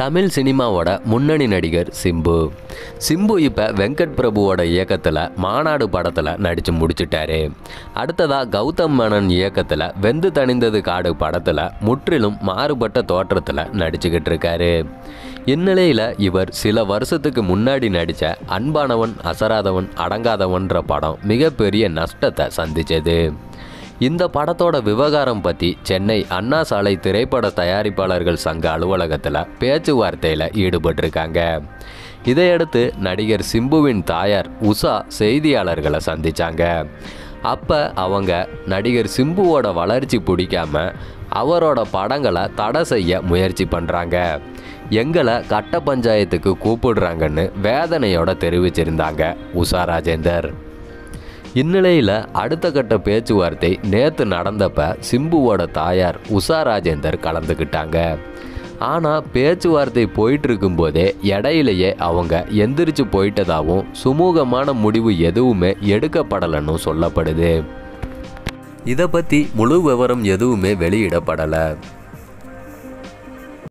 தமிழ் சினிமாவோட முன்னணி நடிகர் சிம்பு. சிம்பு இப்போ வெங்கட் பிரபுவோட இயக்கத்தில் மாநாடு படத்தில் நடித்து முடிச்சுட்டாரு. அடுத்ததாக கௌதம் மேனன் இயக்கத்தில் வெந்து தணிந்தது காடு படத்தில் முற்றிலும் மாறுபட்ட தோற்றத்தில் நடிச்சுக்கிட்டு இருக்காரு. இந்நிலையில் இவர் சில வருஷத்துக்கு முன்னாடி நடித்த அன்பானவன், அசராதவன், அடங்காதவன்ற படம் மிகப்பெரிய நஷ்டத்தை சந்தித்தது. இந்த படத்தோட விவகாரம் பற்றி சென்னை அண்ணா சாலை திரைப்பட தயாரிப்பாளர்கள் சங்க அலுவலகத்தில் பேச்சுவார்த்தையில் ஈடுபட்டிருக்காங்க. இதையடுத்து நடிகர் சிம்புவின் தாயார் உஷா செய்தியாளர்களை சந்தித்தாங்க. அப்போ அவங்க நடிகர் சிம்புவோட வளர்ச்சி பிடிக்காமல் அவரோட படங்களை தடை செய்ய முயற்சி பண்ணுறாங்க, எங்களை கட்ட பஞ்சாயத்துக்கு கூப்பிடுறாங்கன்னு வேதனையோட தெரிவிச்சிருந்தாங்க உஷா ராஜேந்தர். இந்நிலையில் அடுத்த கட்ட பேச்சுவார்த்தை நேற்று நடந்தப்ப சிம்புவோட தாயார் உஷா ராஜேந்தர் கலந்துக்கிட்டாங்க. ஆனால் பேச்சுவார்த்தை போயிட்டுருக்கும்போதே இடையிலேயே அவங்க எந்திரிச்சு போயிட்டதாகவும் சுமூகமான முடிவு எதுவுமே எடுக்கப்படலைன்னு சொல்லப்படுது. இதை பற்றி முழு விவரம் எதுவுமே வெளியிடப்படலை.